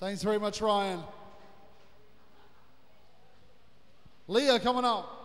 Thanks very much, Ryan. Leah, coming up.